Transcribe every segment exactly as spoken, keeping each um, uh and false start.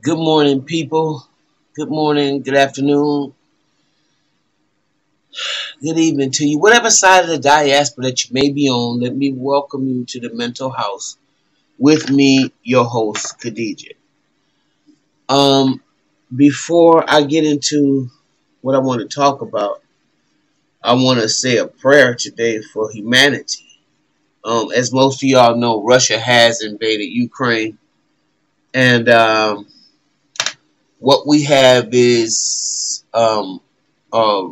Good morning, people. Good morning, good afternoon, good evening to you. Whatever side of the diaspora that you may be on, let me welcome you to the Mental House with me, your host, Khadijah. Um, before I get into what I want to talk about, I want to say a prayer today for humanity. Um, as most of y'all know, Russia has invaded Ukraine. And um, what we have is um, a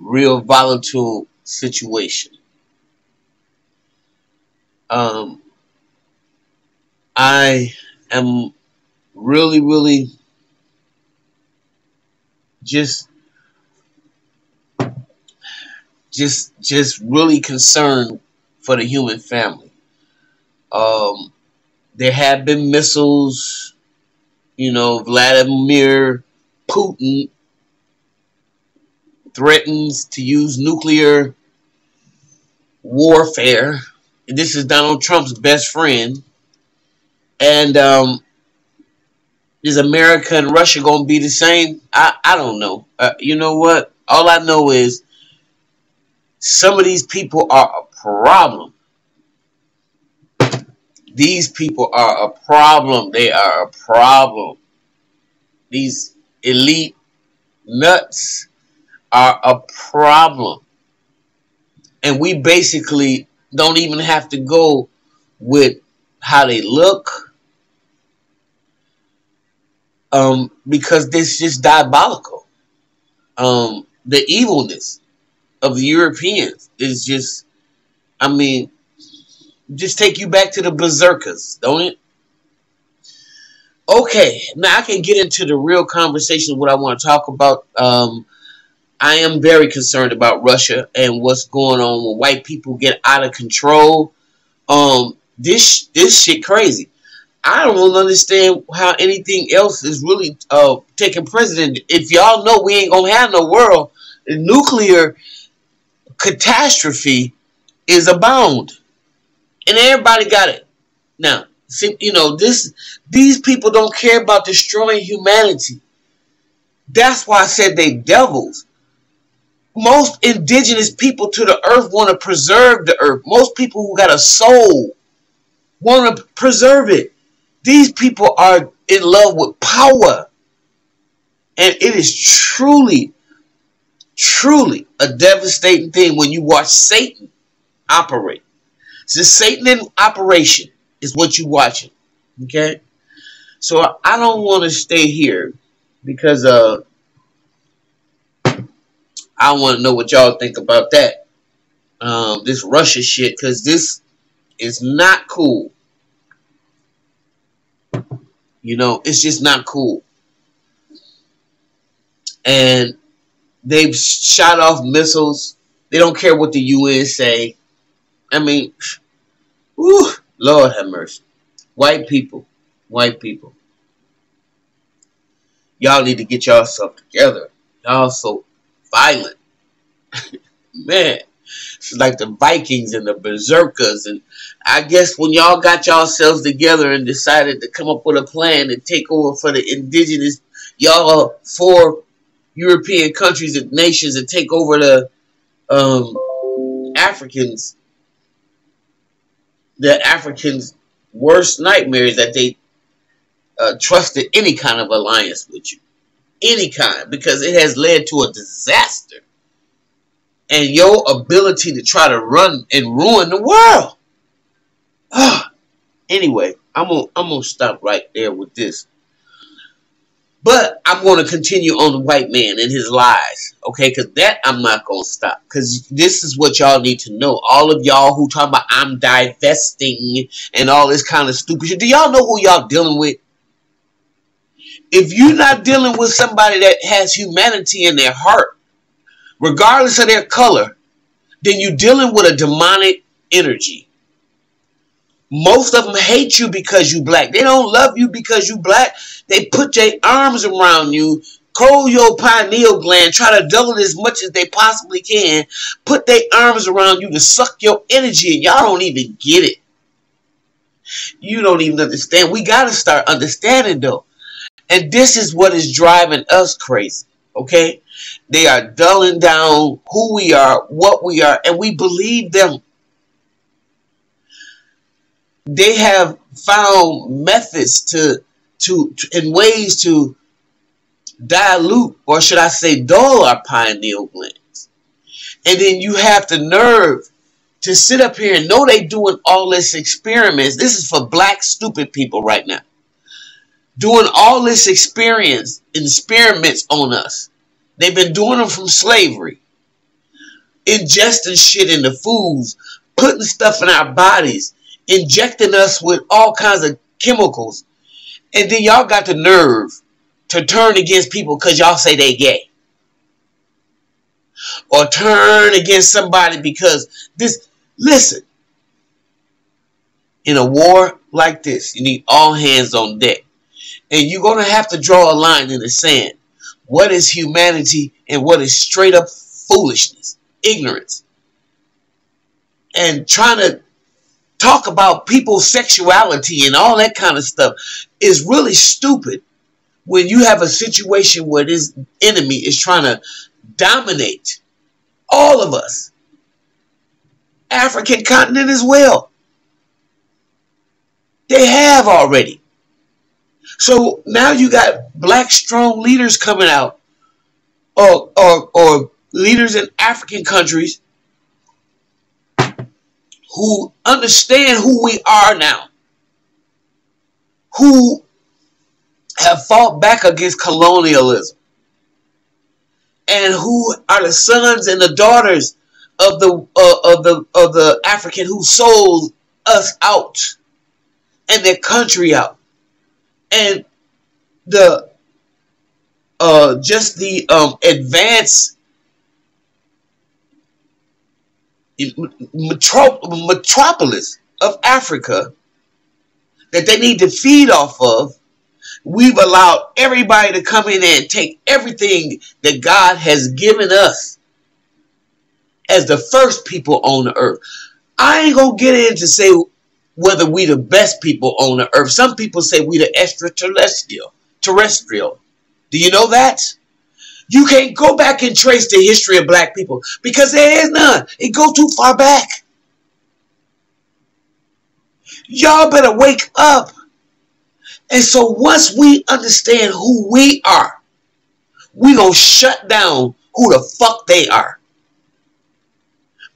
real volatile situation. Um, I am really, really just... Just, just really concerned for the human family. Um, there have been missiles, you know. Vladimir Putin threatens to use nuclear warfare. And this is Donald Trump's best friend. And um, is America and Russia going to be the same? I, I don't know. Uh, you know what? All I know is, some of these people are a problem. These people are a problem. They are a problem. These elite nuts are a problem. And we basically don't even have to go with how they look, um, because this is just diabolical. Um, the evilness of the Europeans is just, I mean, just take you back to the berserkers, don't it? Okay, now I can get into the real conversation of what I want to talk about. Um, I am very concerned about Russia and what's going on when white people get out of control. Um, this this shit crazy. I don't understand how anything else is really uh, taking precedent. If y'all know we ain't gonna have no world, nuclear catastrophe is abound, and everybody got it now. See, you know, this these people don't care about destroying humanity. That's why I said they devils. Most indigenous people to the earth want to preserve the earth. Most people who got a soul want to preserve it. These people are in love with power, and it is truly Truly a devastating thing when you watch Satan operate. So Satan in operation is what you're watching. Okay? So I don't want to stay here because uh, I want to know what y'all think about that. Um, this Russia shit, because this is not cool. You know, it's just not cool. And they've shot off missiles. They don't care what the U N say. I mean, whew, Lord have mercy. White people, white people, y'all need to get yourself together. Y'all so violent. Man, it's like the Vikings and the berserkers. And I guess when y'all got yourselves together and decided to come up with a plan to take over for the indigenous, y'all for European countries and nations that take over the um, Africans, the Africans' worst nightmare is that they uh, trusted any kind of alliance with you, any kind, because it has led to a disaster. And your ability to try to run and ruin the world. Ah, anyway, I'm gonna I'm gonna stop right there with this. But I'm going to continue on the white man and his lies, okay? Because that I'm not going to stop. Because this is what y'all need to know. All of y'all who talk about I'm divesting and all this kind of stupid shit, do y'all know who y'all dealing with? If you're not dealing with somebody that has humanity in their heart, regardless of their color, then you're dealing with a demonic energy. Most of them hate you because you black. They don't love you because you black. They put their arms around you, curl your pineal gland, try to double it as much as they possibly can, put their arms around you to suck your energy, and y'all don't even get it. You don't even understand. We got to start understanding, though. And this is what is driving us crazy, okay? They are dulling down who we are, what we are, and we believe them. They have found methods to, to, to and ways to dilute, or should I say dull, our pineal glands. And then you have the nerve to sit up here and know they doing all this experiments. This is for black stupid people right now. Doing all this experience, experiments on us. They've been doing them from slavery. Ingesting shit in the foods, putting stuff in our bodies, injecting us with all kinds of chemicals. And then y'all got the nerve to turn against people because y'all say they gay. Or turn against somebody because this. Listen. In a war like this, you need all hands on deck. And you're going to have to draw a line in the sand. What is humanity and what is straight up foolishness, ignorance. And trying to talk about people's sexuality and all that kind of stuff is really stupid when you have a situation where this enemy is trying to dominate all of us. African continent as well. They have already. So now you got black strong leaders coming out, or, or, or leaders in African countries who understand who we are now, who have fought back against colonialism, and who are the sons and the daughters of the, uh, of the, of the African who sold us out and their country out. And the uh, just the um, advanced metro metropolis of Africa that they need to feed off of, we've allowed everybody to come in and take everything that God has given us as the first people on the earth. I ain't going to get in to say whether we the best people on the earth. Some people say we the extraterrestrial. Terrestrial. Do you know that? You can't go back and trace the history of black people because there is none. It go too far back. Y'all better wake up. And so once we understand who we are, we gonna shut down who the fuck they are.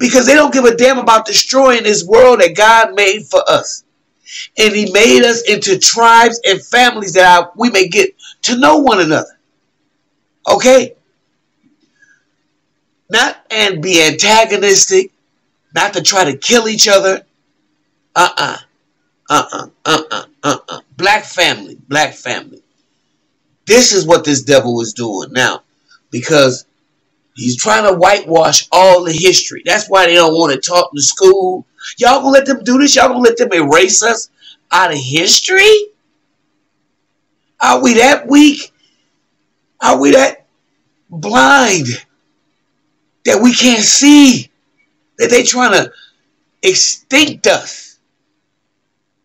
Because they don't give a damn about destroying this world that God made for us. And he made us into tribes and families that I, we may get to know one another. Okay? Not and be antagonistic. Not to try to kill each other. Uh-uh. Uh-uh. Uh-uh. Uh-uh. Black family. Black family. This is what this devil is doing now. Because he's trying to whitewash all the history. That's why they don't want to talk to school. Y'all gonna let them do this? Y'all gonna let them erase us out of history? Are we that weak? Are we that blind that we can't see that they trying to extinct us?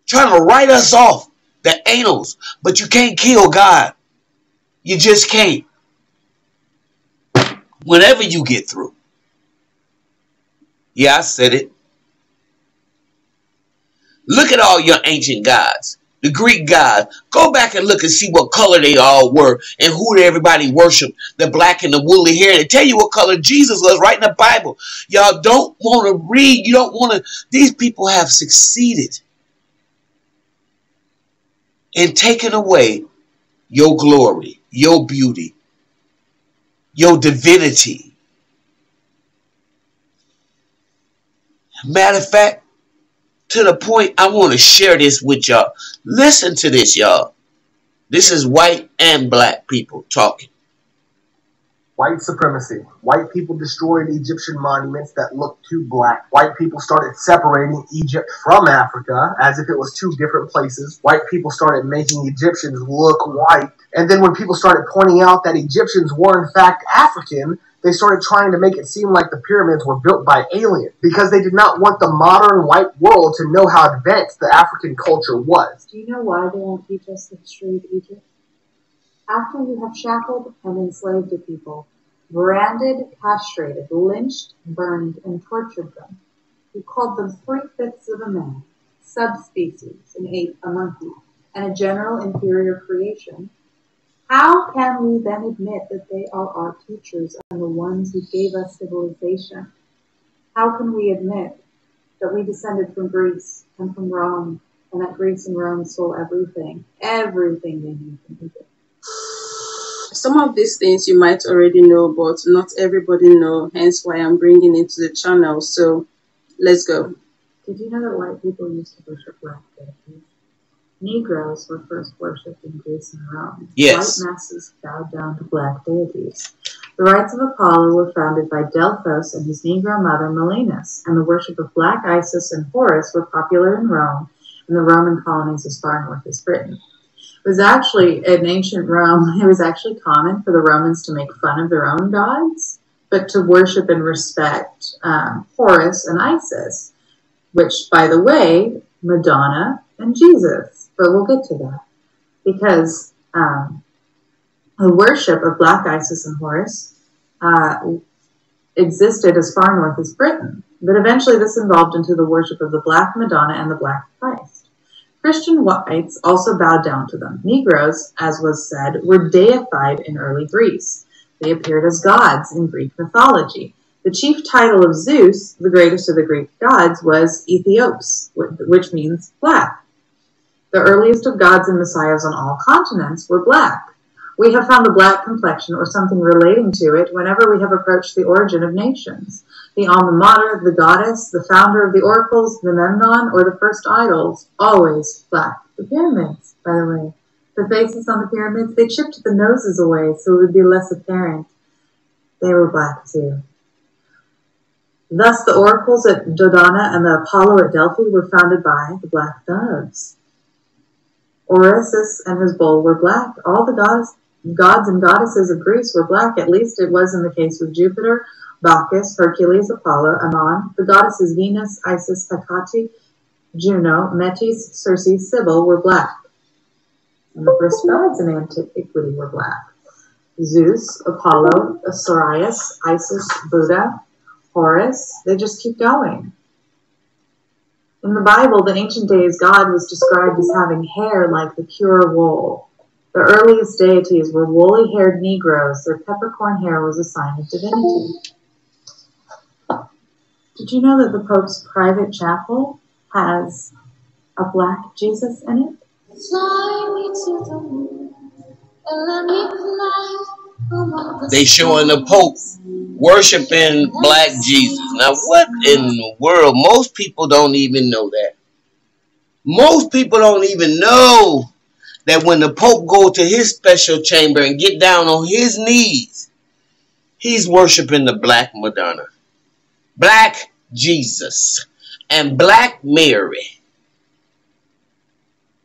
Trying to write us off, the annals. But you can't kill God. You just can't. Whenever you get through. Yeah, I said it. Look at all your ancient gods. The Greek gods. Go back and look and see what color they all were. And who everybody worshiped. The black and the woolly hair. They tell you what color Jesus was right in the Bible. Y'all don't want to read. You don't want to. These people have succeeded in taking away your glory. Your beauty. Your divinity. Matter of fact, to the point, I want to share this with y'all. Listen to this, y'all. This is white and black people talking. White supremacy. White people destroyed Egyptian monuments that looked too black. White people started separating Egypt from Africa as if it was two different places. White people started making Egyptians look white. And then when people started pointing out that Egyptians were in fact African, they started trying to make it seem like the pyramids were built by aliens because they did not want the modern white world to know how advanced the African culture was. Do you know why they won't teach us the history of Egypt? After you have shackled and enslaved a people, branded, castrated, lynched, burned, and tortured them, you called them three-fifths of a man, subspecies, an ape, a monkey, and a general inferior creation, how can we then admit that they are our teachers and the ones who gave us civilization? How can we admit that we descended from Greece and from Rome, and that Greece and Rome stole everything, everything they knew from Egypt? Some of these things you might already know, but not everybody know, hence why I'm bringing it to the channel. So let's go. Did you know that white people used to worship black deities? Negroes were first worshipped in Greece and Rome. Yes. White masses bowed down to black deities. The rites of Apollo were founded by Delphos and his Negro mother, Melinas, and the worship of black Isis and Horus were popular in Rome and the Roman colonies as far north as Britain. It was actually, in ancient Rome, it was actually common for the Romans to make fun of their own gods, but to worship and respect um, Horus and Isis, which, by the way, Madonna and Jesus, but we'll get to that, because um, the worship of black Isis and Horus uh, existed as far north as Britain, but eventually this evolved into the worship of the black Madonna and the black Christ. Christian whites also bowed down to them. Negroes, as was said, were deified in early Greece. They appeared as gods in Greek mythology. The chief title of Zeus, the greatest of the Greek gods, was Ethiopes, which means black. The earliest of gods and messiahs on all continents were black. We have found the black complexion or something relating to it whenever we have approached the origin of nations. The alma mater, the goddess, the founder of the oracles, the Memnon, or the first idols, always black. The pyramids, by the way. The faces on the pyramids, they chipped the noses away so it would be less apparent. They were black too. Thus, the oracles at Dodona and the Apollo at Delphi were founded by the black doves. Orosius and his bowl were black. All the gods, gods and goddesses of Greece were black, at least it was in the case of Jupiter, Bacchus, Hercules, Apollo, Ammon, the goddesses Venus, Isis, Hecate, Juno, Metis, Circe, Cybele were black. And the first gods in antiquity were black. Zeus, Apollo, Sirius, Isis, Buddha, Horus, they just keep going. In the Bible, the ancient day's God was described as having hair like the pure wool. The earliest deities were woolly-haired Negroes. Their peppercorn hair was a sign of divinity. Did you know that the Pope's private chapel has a black Jesus in it? Fly me to the moon and let me fly. They showing the Pope worshiping black Jesus. Now, what in the world? Most people don't even know that. Most people don't even know that when the Pope go to his special chamber and get down on his knees, he's worshiping the black Madonna, black Jesus, and black Mary.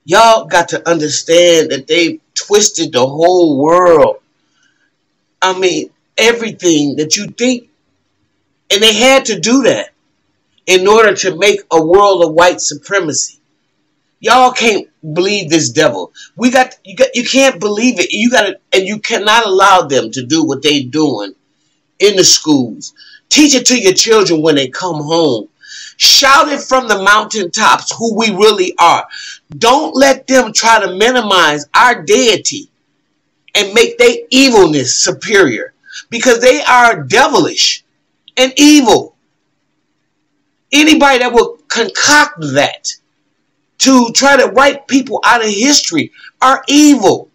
Y'all got to understand that they've twisted the whole world. I mean, everything that you think, and they had to do that in order to make a world of white supremacy. Y'all can't believe this devil. We got you got you can't believe it. You got to, and you cannot allow them to do what they're doing in the schools. Teach it to your children when they come home. Shout it from the mountaintops who we really are. Don't let them try to minimize our deity and make their evilness superior, because they are devilish and evil. Anybody that will concoct that to try to wipe people out of history are evil.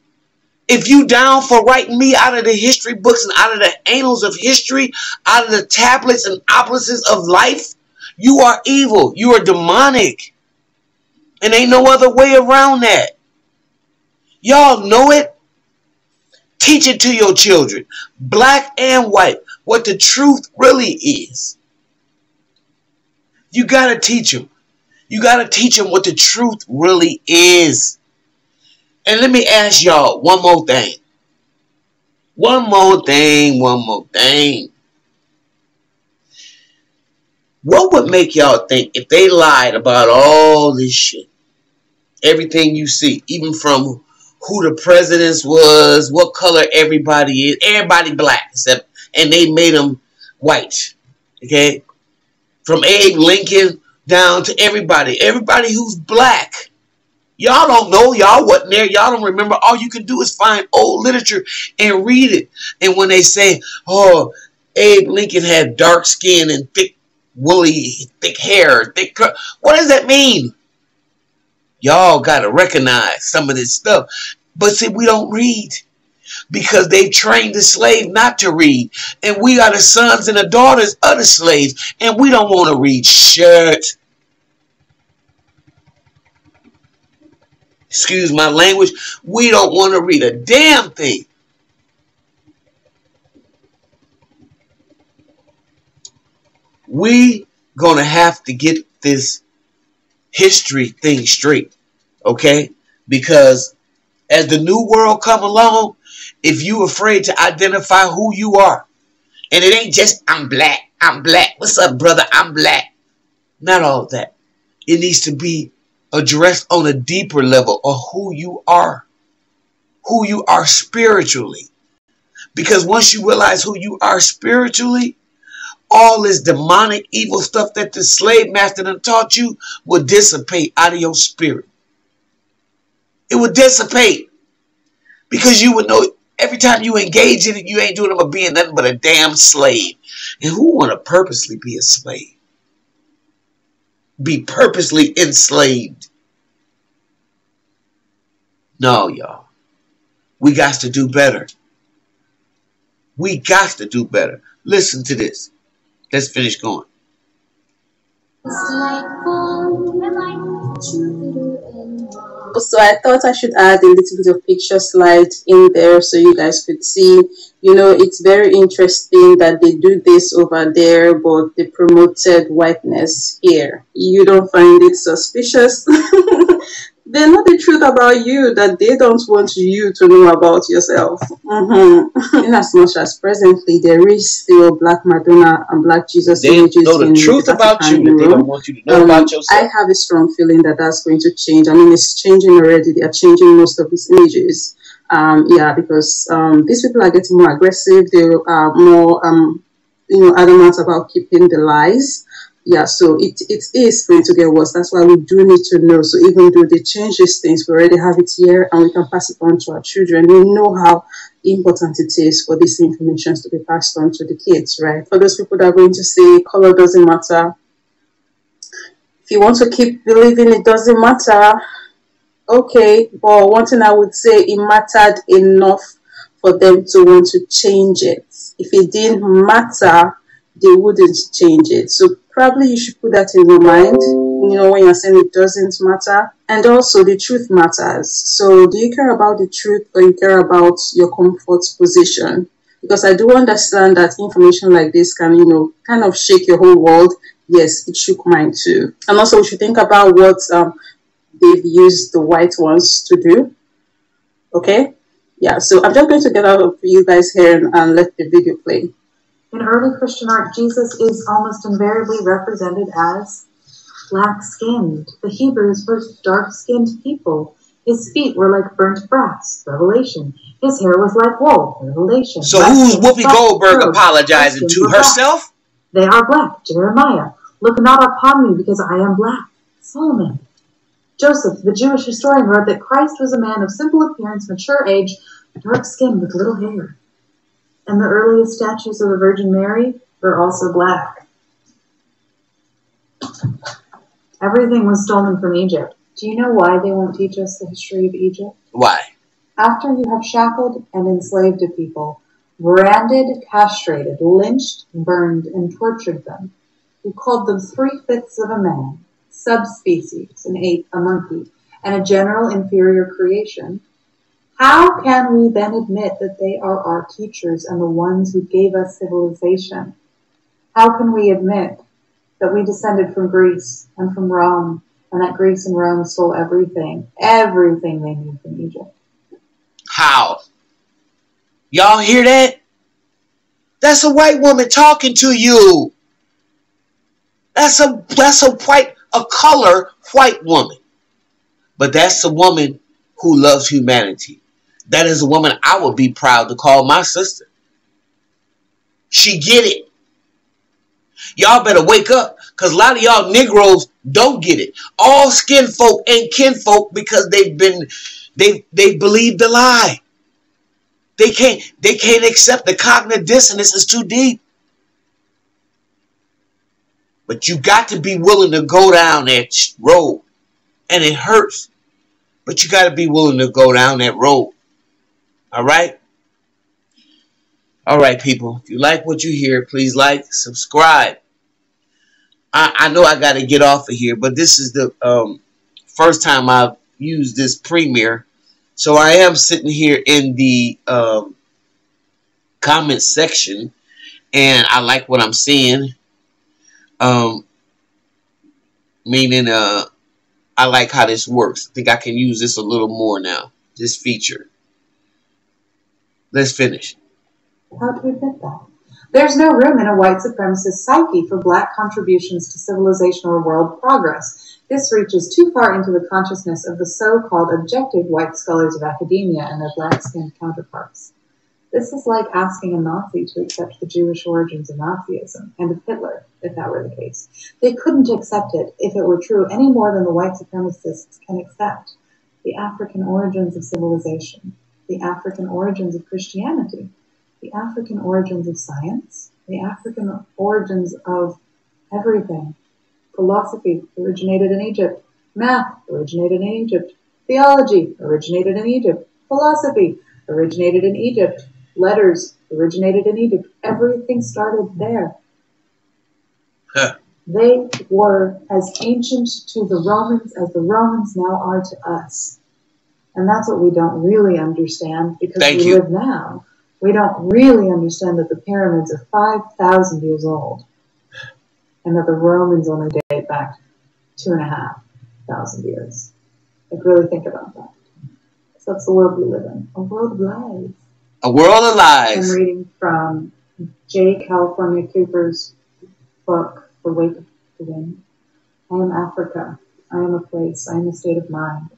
If you down for writing me out of the history books and out of the annals of history, out of the tablets and opuses of life, you are evil. You are demonic. And ain't no other way around that. Y'all know it. Teach it to your children, black and white, what the truth really is. You got to teach them. You got to teach them what the truth really is. And let me ask y'all one more thing. One more thing, one more thing. What would make y'all think if they lied about all this shit? Everything you see, even from who the president was, what color everybody is, everybody black, except, and they made them white, okay? From Abe Lincoln down to everybody, everybody who's black. Y'all don't know, y'all wasn't there, y'all don't remember. All you can do is find old literature and read it. And when they say, oh, Abe Lincoln had dark skin and thick, woolly, thick hair, thick, what does that mean? Y'all got to recognize some of this stuff. But see, we don't read because they trained the slave not to read. And we are the sons and the daughters of the slaves, and we don't want to read shit. Excuse my language. We don't want to read a damn thing. We gonna have to get this history thing straight, okay? Because as the new world come along, if you afraid to identify who you are, and it ain't just I'm black, I'm black, what's up, brother, I'm black. Not all that. It needs to be addressed on a deeper level of who you are, who you are spiritually. Because once you realize who you are spiritually, all this demonic, evil stuff that the slave master done taught you will dissipate out of your spirit. It will dissipate because you would know every time you engage in it, you ain't doing it by being nothing but a damn slave. And who want to purposely be a slave? Be purposely enslaved? No, y'all. We got to do better. We got to do better. Listen to this. Let's finish going. So I thought I should add a little bit of picture slide in there so you guys could see. You know, it's very interesting that they do this over there, but they promoted whiteness here. You don't find it suspicious? They know the truth about you that they don't want you to know about yourself. Mm-hmm. In as much as presently there is still black Madonna and black Jesus they images know the in truth the about you that they don't want you to know um, about yourself. I have a strong feeling that that's going to change. I mean, it's changing already. They are changing most of these images. Um, yeah, because um, these people are getting more aggressive. They are more, um, you know, adamant about keeping the lies. Yeah, so it, it is going to get worse. That's why we do need to know. So even though they change these things, we already have it here and we can pass it on to our children. We know how important it is for this information to be passed on to the kids, right? For those people that are going to say color doesn't matter, if you want to keep believing it doesn't matter, okay. But one thing I would say, it mattered enough for them to want to change it. If it didn't matter, they wouldn't change it. So probably you should put that in your mind, you know, when you're saying it doesn't matter. And also the truth matters. So do you care about the truth or you care about your comfort position? Because I do understand that information like this can, you know, kind of shake your whole world. Yes, it shook mine too. And also we should think about what um, they've used the white ones to do. Okay? Yeah, so I'm just going to get out of you guys here and, and let the video play. In early Christian art, Jesus is almost invariably represented as black-skinned. The Hebrews were dark-skinned people. His feet were like burnt brass, Revelation. His hair was like wool, Revelation. So who's Whoopi Goldberg apologizing to? Herself? They are black, Jeremiah. Look not upon me because I am black, Solomon. Joseph, the Jewish historian, wrote that Christ was a man of simple appearance, mature age, dark skin with little hair. And the earliest statues of the Virgin Mary were also black. Everything was stolen from Egypt. Do you know why they won't teach us the history of Egypt? Why? After you have shackled and enslaved a people, branded, castrated, lynched, burned, and tortured them, you called them three-fifths of a man, subspecies, an ape, a monkey, and a general inferior creation, how can we then admit that they are our teachers and the ones who gave us civilization? How can we admit that we descended from Greece and from Rome, and that Greece and Rome stole everything, everything they knew from Egypt? How? Y'all hear that? That's a white woman talking to you. That's a that's a white, a color white woman. But that's a woman who loves humanity. That is a woman I would be proud to call my sister. She get it. Y'all better wake up, because a lot of y'all Negroes don't get it. All skin folk ain't kin folk because they've been they they believed the lie. They can't they can't accept the cognitive dissonance is too deep. But you got to be willing to go down that road. And it hurts. But you got to be willing to go down that road. All right? All right, people. If you like what you hear, please like, subscribe. I, I know I got to get off of here, but this is the um, first time I've used this premiere. So I am sitting here in the um, comment section, and I like what I'm seeing. Um, meaning, uh, I like how this works. I think I can use this a little more now, this feature. Let's finish. How do we fit that? There's no room in a white supremacist psyche for black contributions to civilization or world progress. This reaches too far into the consciousness of the so-called objective white scholars of academia and their black-skinned counterparts. This is like asking a Nazi to accept the Jewish origins of Nazism and of Hitler, if that were the case. They couldn't accept it if it were true any more than the white supremacists can accept the African origins of civilization, the African origins of Christianity, the African origins of science, the African origins of everything. Philosophy originated in Egypt. Math originated in Egypt. Theology originated in Egypt. Philosophy originated in Egypt. Letters originated in Egypt. Everything started there. Huh. They were as ancient to the Romans as the Romans now are to us. And that's what we don't really understand because Thank we you. live now. We don't really understand that the pyramids are five thousand years old and that the Romans only date back two and a half thousand years. Like, really think about that. So that's the world we live in. A world of lies. A world of lies. I'm reading from J. California Cooper's book, The Wake of the Wind. I am Africa. I am a place. I am a state of mind.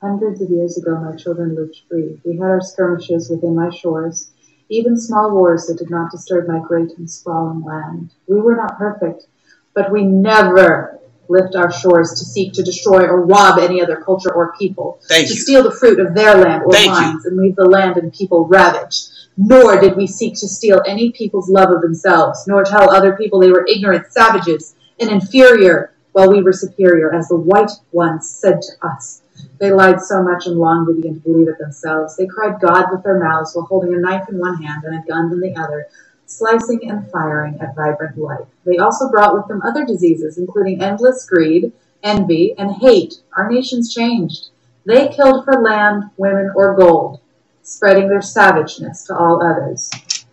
Hundreds of years ago, my children lived free. We had our skirmishes within my shores, even small wars that did not disturb my great and sprawling land. We were not perfect, but we never lift our shores to seek to destroy or rob any other culture or people, Thank to you. steal the fruit of their land or Thank mines you. and leave the land and people ravaged. Nor did we seek to steal any people's love of themselves, nor tell other people they were ignorant savages and inferior while we were superior, as the white ones said to us. They lied so much and long we began to believe it themselves. They cried God with their mouths while holding a knife in one hand and a gun in the other, slicing and firing at vibrant life. They also brought with them other diseases, including endless greed, envy, and hate. Our nations changed. They killed for land, women, or gold, spreading their savageness to all others.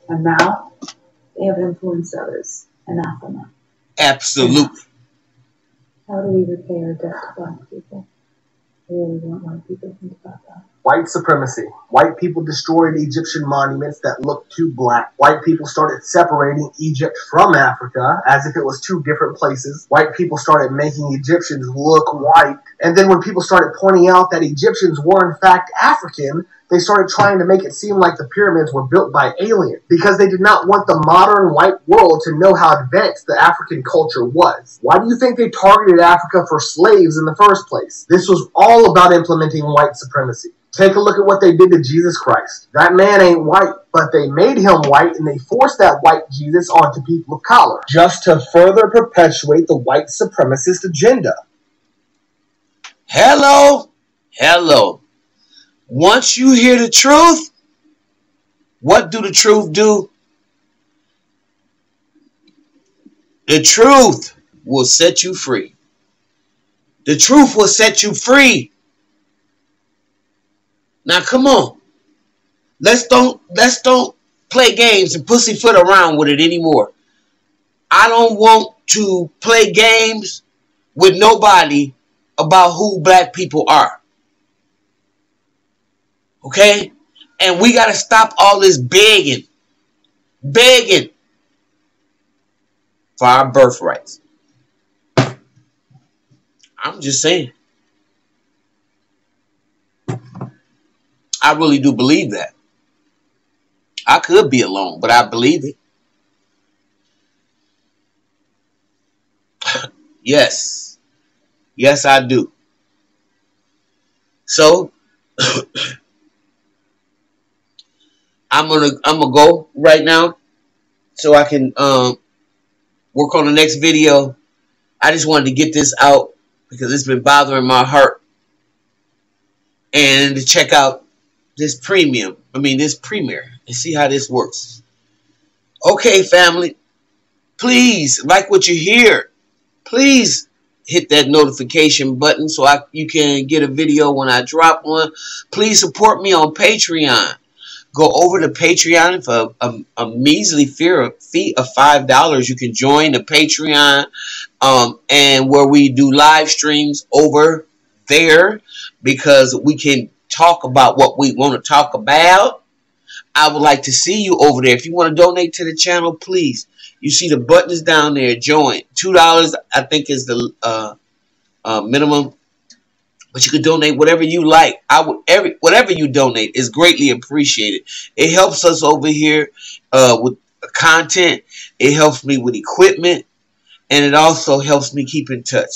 And now they have influenced others. Anathema. Absolutely. How do we repay our debt to black people? Really want white people to think about that. White supremacy. White people destroyed Egyptian monuments that looked too black. White people started separating Egypt from Africa as if it was two different places. White people started making Egyptians look white. And then when people started pointing out that Egyptians were in fact African, they started trying to make it seem like the pyramids were built by aliens because they did not want the modern white world to know how advanced the African culture was. Why do you think they targeted Africa for slaves in the first place? This was all about implementing white supremacy. Take a look at what they did to Jesus Christ. That man ain't white, but they made him white, and they forced that white Jesus onto people of color just to further perpetuate the white supremacist agenda. Hello, hello. Once you hear the truth, what do the truth do? The truth will set you free. The truth will set you free. Now, come on. Let's don't, let's don't play games and pussyfoot around with it anymore. I don't want to play games with nobody about who black people are. Okay? And we got to stop all this begging. Begging for our birthrights. I'm just saying. I really do believe that. I could be alone, but I believe it. Yes. Yes, I do. So I'm gonna I'm gonna go right now so I can um work on the next video. I just wanted to get this out because it's been bothering my heart. And to check out this premium, I mean this premiere, and see how this works. Okay, family. Please like what you hear. Please hit that notification button so I you can get a video when I drop one. Please support me on Patreon. Go over to Patreon for a, a, a measly fee of five dollars. You can join the Patreon um, and where we do live streams over there because we can talk about what we want to talk about. I would like to see you over there. If you want to donate to the channel, please. You see the buttons down there, join. two dollars I think is the uh, uh, minimum. But you can donate whatever you like. I would every whatever you donate is greatly appreciated. It helps us over here uh, with content. It helps me with equipment, and it also helps me keep in touch.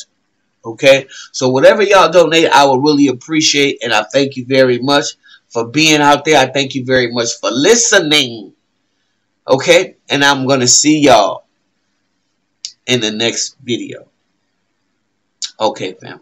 Okay, so whatever y'all donate, I would really appreciate, and I thank you very much for being out there. I thank you very much for listening. Okay, and I'm gonna see y'all in the next video. Okay, family.